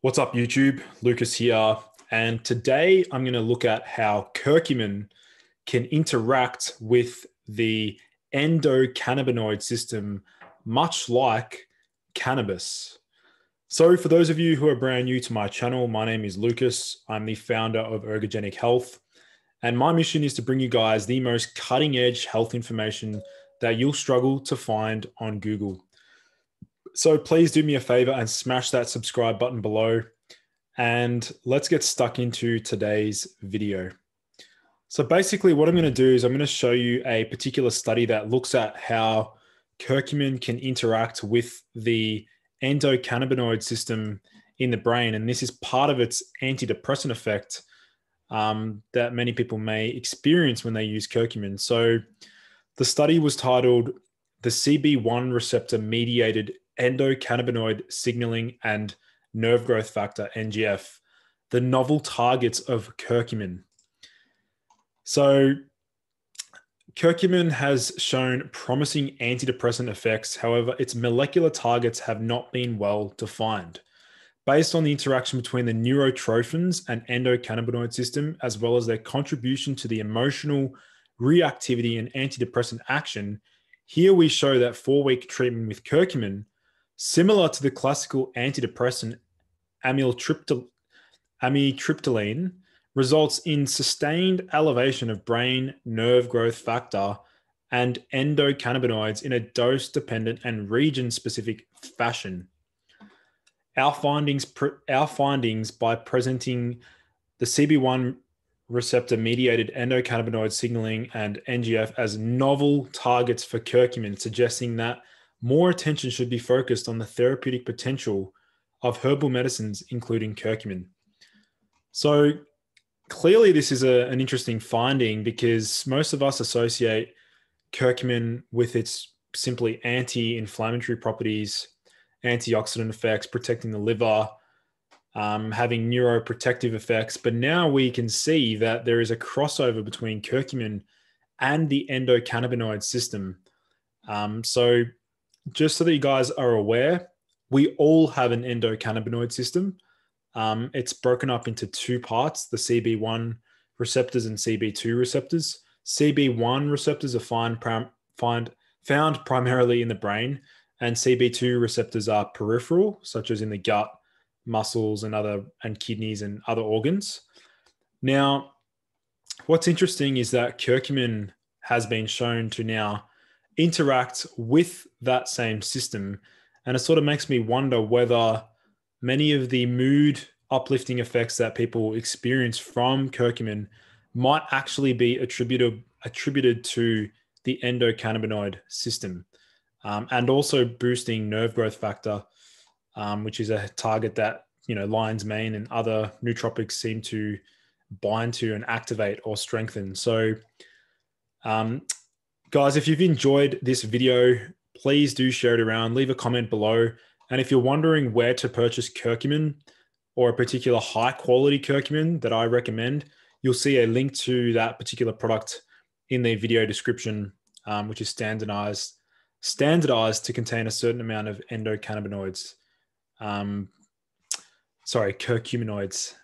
What's up, YouTube? Lucas here. And today I'm going to look at how curcumin can interact with the endocannabinoid system, much like cannabis. So for those of you who are brand new to my channel, my name is Lucas. I'm the founder of Ergogenic Health. And my mission is to bring you guys the most cutting-edge health information that you'll struggle to find on Google. So please do me a favor and smash that subscribe button below, and let's get stuck into today's video. So basically what I'm going to do is I'm going to show you a particular study that looks at how curcumin can interact with the endocannabinoid system in the brain. And this is part of its antidepressant effect that many people may experience when they use curcumin. So the study was titled "The CB1 receptor mediated endocannabinoid signaling and nerve growth factor, NGF, the novel targets of curcumin." So curcumin has shown promising antidepressant effects. However, its molecular targets have not been well defined. Based on the interaction between the neurotrophins and endocannabinoid system, as well as their contribution to the emotional reactivity and antidepressant action, here we show that 4-week treatment with curcumin, similar to the classical antidepressant amitriptyline, results in sustained elevation of brain nerve growth factor and endocannabinoids in a dose-dependent and region-specific fashion. Our findings by presenting the CB1 receptor-mediated endocannabinoid signaling and NGF as novel targets for curcumin, suggesting that more attention should be focused on the therapeutic potential of herbal medicines, including curcumin. So clearly this is an interesting finding, because most of us associate curcumin with its simply anti-inflammatory properties, antioxidant effects, protecting the liver, having neuroprotective effects. But now we can see that there is a crossover between curcumin and the endocannabinoid system. So just so that you guys are aware, we all have an endocannabinoid system. It's broken up into two parts, the CB1 receptors and CB2 receptors. CB1 receptors are found primarily in the brain, and CB2 receptors are peripheral, such as in the gut, muscles, and kidneys and other organs. Now, what's interesting is that curcumin has been shown to now interact with that same system. And it sort of makes me wonder whether many of the mood uplifting effects that people experience from curcumin might actually be attributed to the endocannabinoid system, and also boosting nerve growth factor, which is a target that, lion's mane and other nootropics seem to bind to and activate or strengthen. So, guys, if you've enjoyed this video, please do share it around, leave a comment below. And if you're wondering where to purchase curcumin, or a particular high quality curcumin that I recommend, you'll see a link to that particular product in the video description, which is standardized to contain a certain amount of endocannabinoids. Curcuminoids.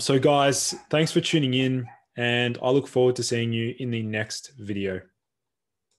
So guys, thanks for tuning in, and I look forward to seeing you in the next video.